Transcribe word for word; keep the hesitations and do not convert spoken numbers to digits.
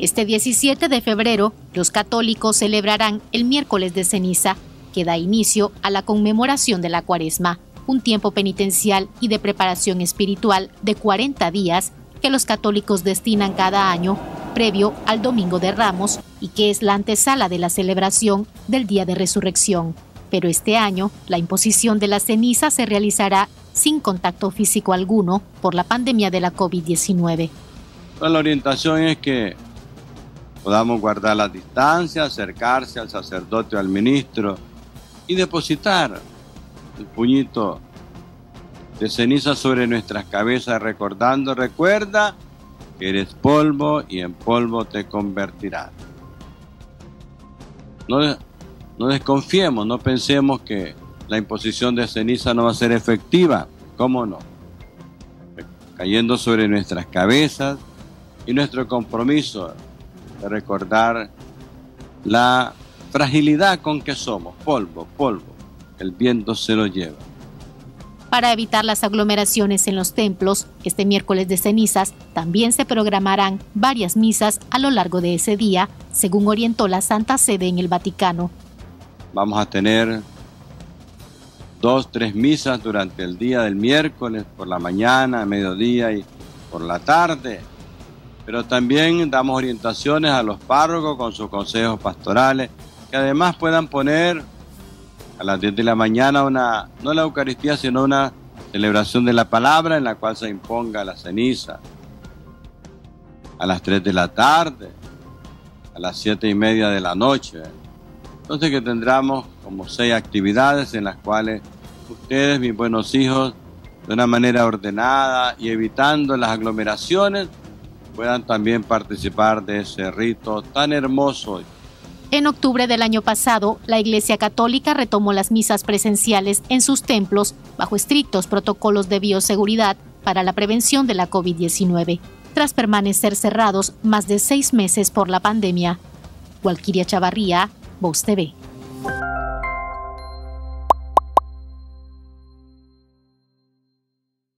Este diecisiete de febrero, los católicos celebrarán el miércoles de ceniza, que da inicio a la conmemoración de la Cuaresma, un tiempo penitencial y de preparación espiritual de cuarenta días que los católicos destinan cada año previo al Domingo de Ramos y que es la antesala de la celebración del Día de Resurrección. Pero este año, la imposición de la ceniza se realizará sin contacto físico alguno por la pandemia de la COVID diecinueve. La orientación es que podamos guardar la distancia, acercarse al sacerdote o al ministro y depositar el puñito de ceniza sobre nuestras cabezas, recordando, recuerda que eres polvo y en polvo te convertirás. No, no desconfiemos, no pensemos que la imposición de ceniza no va a ser efectiva, ¿cómo no? Cayendo sobre nuestras cabezas y nuestro compromiso de recordar la fragilidad con que somos, polvo, polvo, el viento se lo lleva. Para evitar las aglomeraciones en los templos, este miércoles de cenizas también se programarán varias misas a lo largo de ese día, según orientó la Santa Sede en el Vaticano. Vamos a tener dos, tres misas durante el día del miércoles, por la mañana, mediodía y por la tarde. Pero también damos orientaciones a los párrocos con sus consejos pastorales, que además puedan poner a las diez de la mañana, una, no la Eucaristía, sino una celebración de la palabra en la cual se imponga la ceniza. A las tres de la tarde, a las siete y media de la noche. Entonces que tendremos como seis actividades en las cuales ustedes, mis buenos hijos, de una manera ordenada y evitando las aglomeraciones, puedan también participar de ese rito tan hermoso. En octubre del año pasado, la Iglesia Católica retomó las misas presenciales en sus templos bajo estrictos protocolos de bioseguridad para la prevención de la COVID diecinueve, tras permanecer cerrados más de seis meses por la pandemia. Walquiria Chavarría, Voz T V.